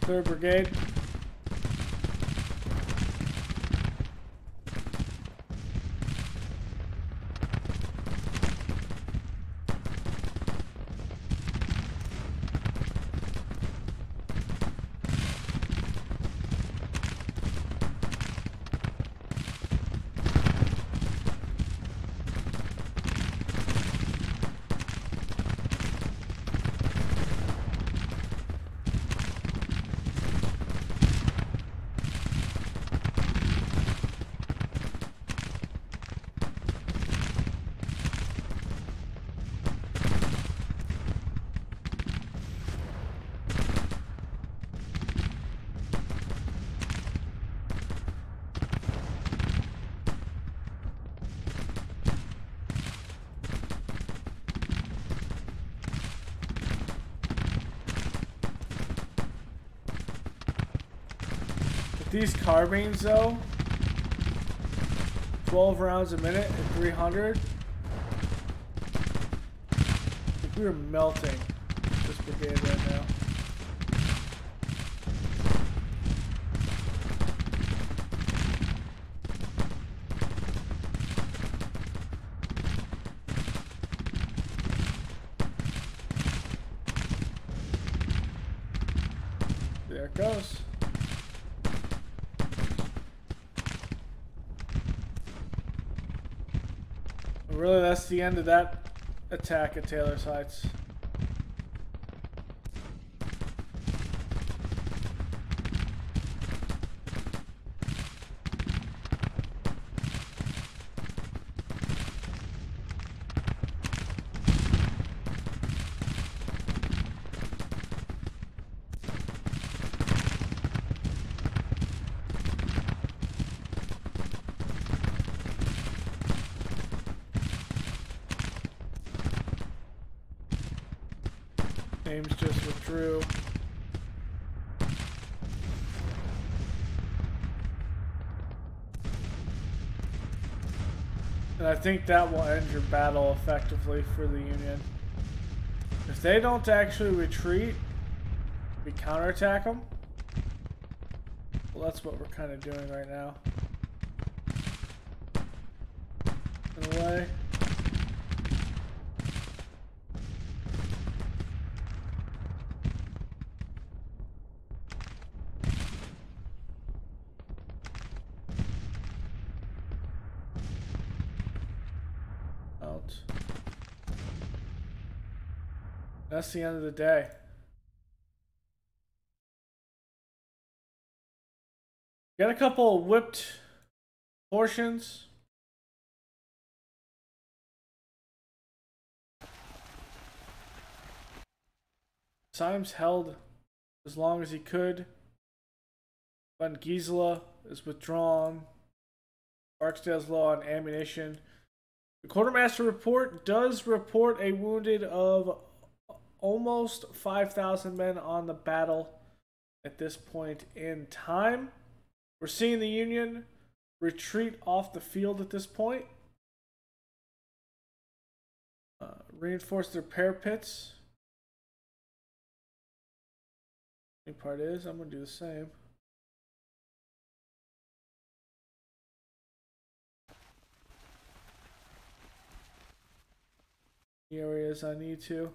third Brigade. These carbines though, twelve rounds a minute at three hundred, like we were melting this brigade right now. There it goes. Really, that's the end of that attack at Taylor's Heights. James just withdrew. And I think that will end your battle effectively for the Union. If they don't actually retreat, we counterattack them. Well, that's what we're kind of doing right now. In a way. That's the end of the day. Got a couple of whipped portions. Symes held as long as he could. Van Gisela is withdrawn. Barksdale's low on ammunition. The quartermaster report does report a wounded of almost five thousand men on the battle at this point in time. We're seeing the Union retreat off the field at this point. Uh, reinforce their parapets. The part is, I'm going to do the same. The areas I need to.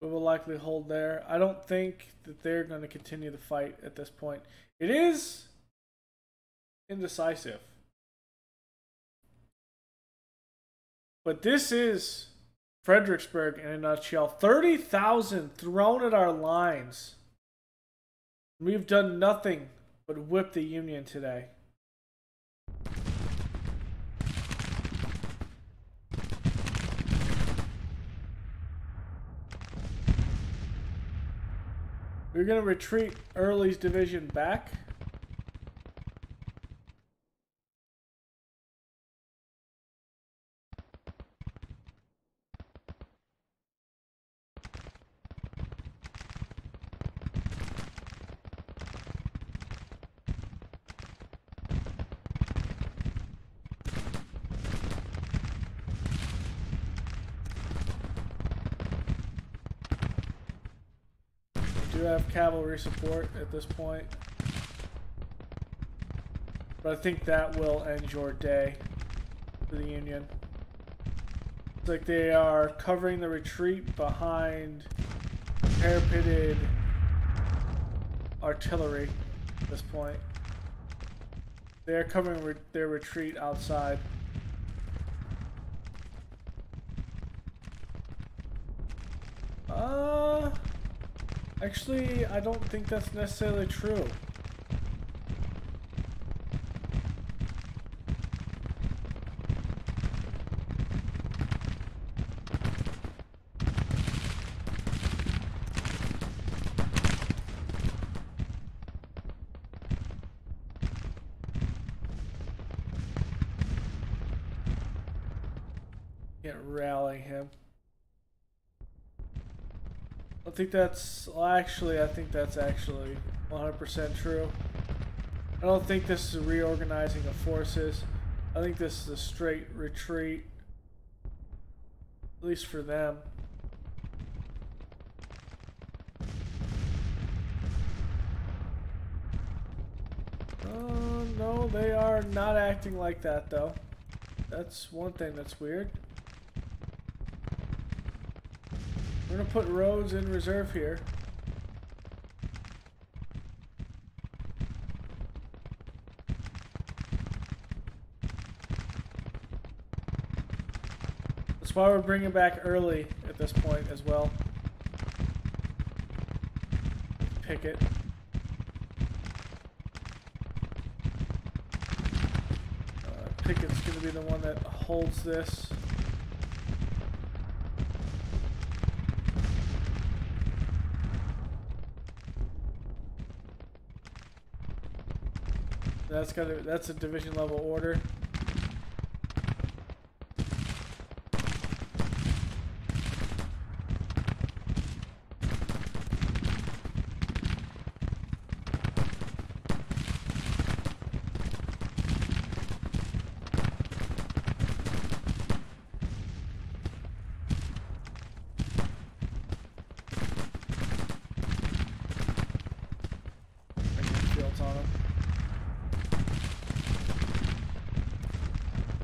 We will likely hold there. I don't think that they're going to continue the fight at this point. It is indecisive. But this is Fredericksburg in a nutshell. thirty thousand thrown at our lines. We've done nothing but whip the Union today. We're going to retreat Early's division back. do have cavalry support at this point. But I think that will end your day for the Union. It's like they are covering the retreat behind parapeted artillery at this point. They are covering re their retreat outside. Uh, actually, I don't think that's necessarily true. I think that's well, actually I think that's actually one hundred percent true. I don't think this is a reorganizing of forces. I think this is a straight retreat, at least for them. Uh, no, they are not acting like that though. That's one thing that's weird. We're going to put Rhodes in reserve here. That's why we're bringing back Early at this point as well. Pickett. Uh, Pickett's going to be the one that holds this. That's got to, that's a division level order.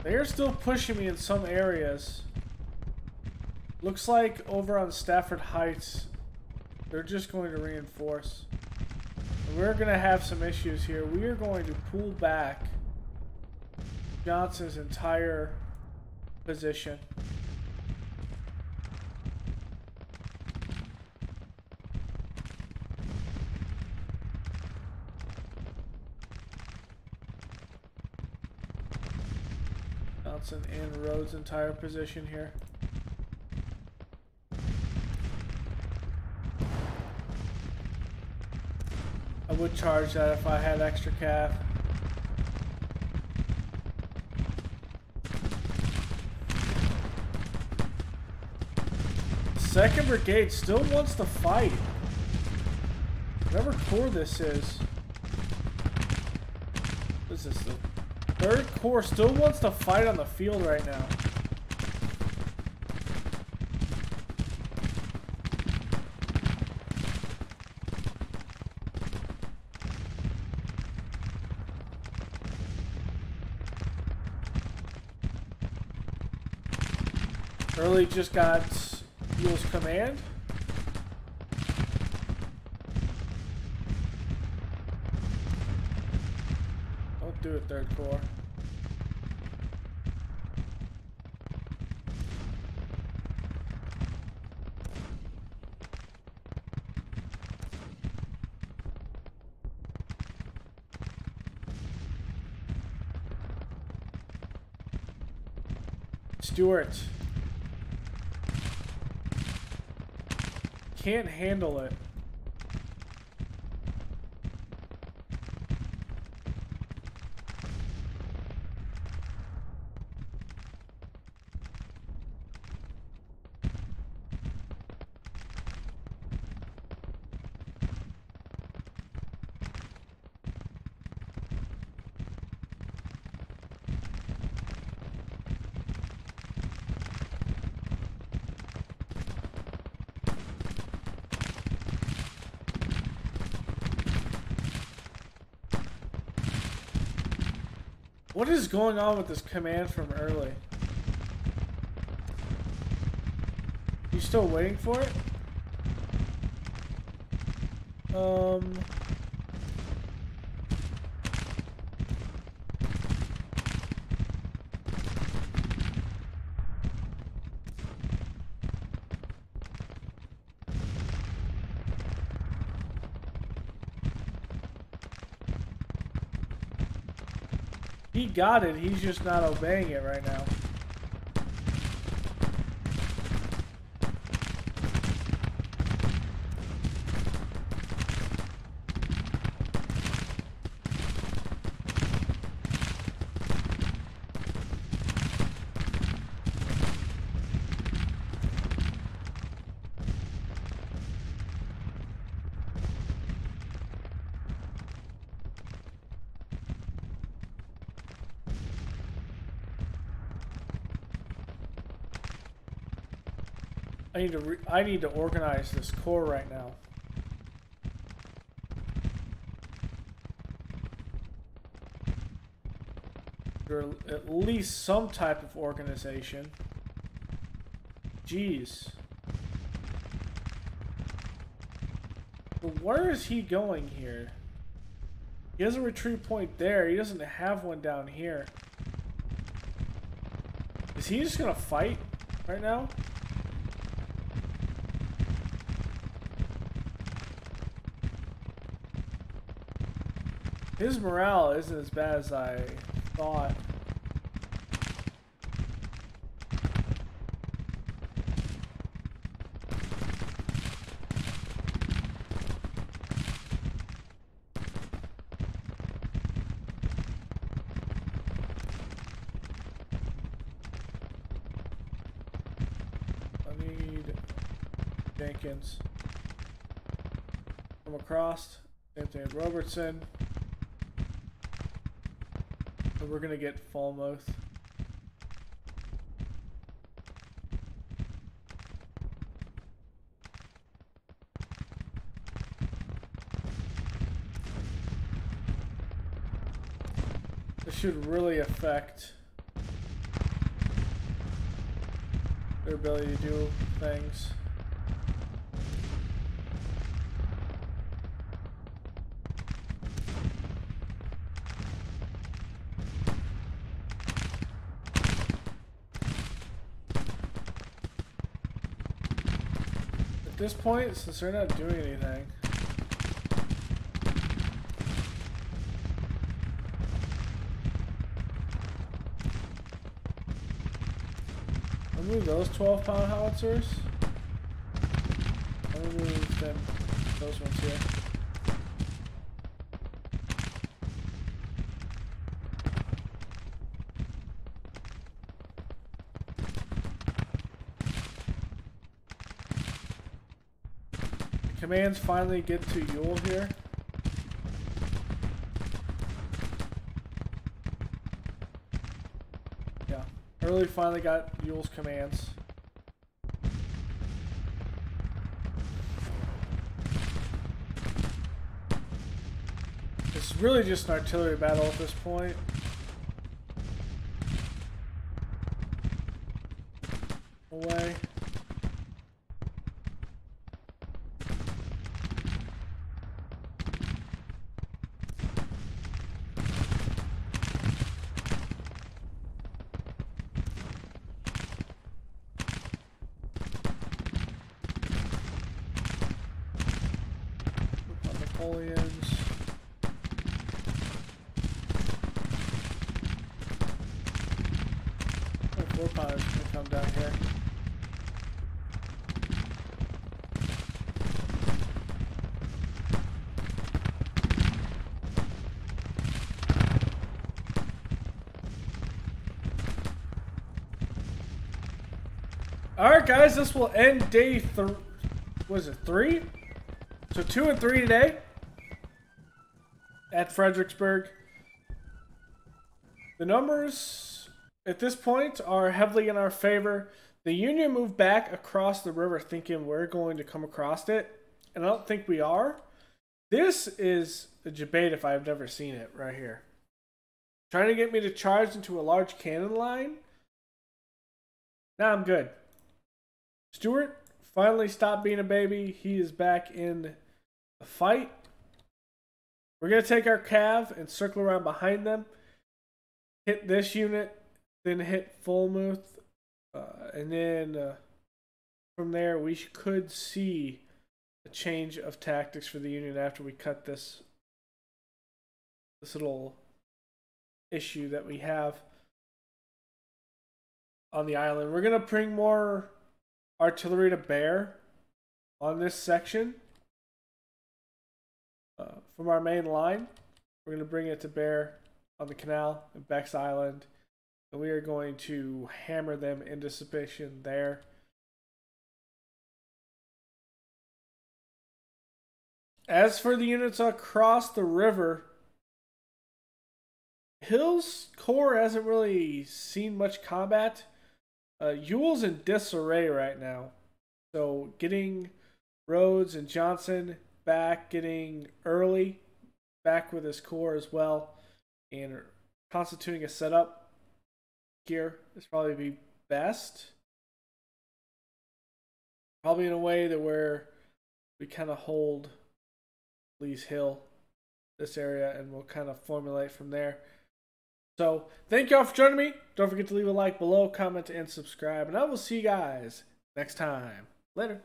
They're still pushing me in some areas. Looks like over on Stafford Heights, they're just going to reinforce. We're going to have some issues here. We are going to pull back Johnson's entire position. And Rhodes' entire position here. I would charge that if I had extra calf. Second Brigade still wants to fight. Whatever corps this is. What is this thing? Third Corps still wants to fight on the field right now. Early just got Ewell's command. Don't do it, Third Corps. Stuart can't handle it. What is going on with this command from Early? You still waiting for it? Um... He got it, he's just not obeying it right now. I need to re I need to organize this corps right now. Or at least some type of organization. Jeez. But where is he going here? He has a retreat point there. He doesn't have one down here. Is he just gonna fight right now? His morale isn't as bad as I thought. I need Jenkins. Come across. Same thing with Robertson. We're gonna get Falmouth. This should really affect their ability to do things. At this point, since they're not doing anything, I'll move those twelve pound howitzers. I'll move them, those ones here. Commands finally get to Ewell here. Yeah, Early finally got Ewell's commands. It's really just an artillery battle at this point. Away. Alright guys, this will end day three, was it three? So two and three today at Fredericksburg. The numbers at this point are heavily in our favor. The Union moved back across the river thinking we're going to come across it, and I don't think we are. This is a debate if I've never seen it right here. Trying to get me to charge into a large cannon line? Nah, I'm good. Stuart finally stopped being a baby. He is back in the fight. We're going to take our cav and circle around behind them. Hit this unit. Then hit Falmouth. Uh, and then uh, from there we could see a change of tactics for the Union after we cut this this little issue that we have on the island. We're going to bring more artillery to bear on this section uh, from our main line. We're going to bring it to bear on the canal and Beck's Island, and we are going to hammer them into submission there. As for the units across the river, Hill's Corps hasn't really seen much combat. Uh, Ewell's in disarray right now. So getting Rhodes and Johnson back, getting Early back with his Corps as well, and constituting a setup here is probably be best. Probably in a way that where we kind of hold Lee's Hill, this area, and we'll kind of formulate from there. So thank y'all for joining me. Don't forget to leave a like below, comment, and subscribe, and I will see you guys next time. Later.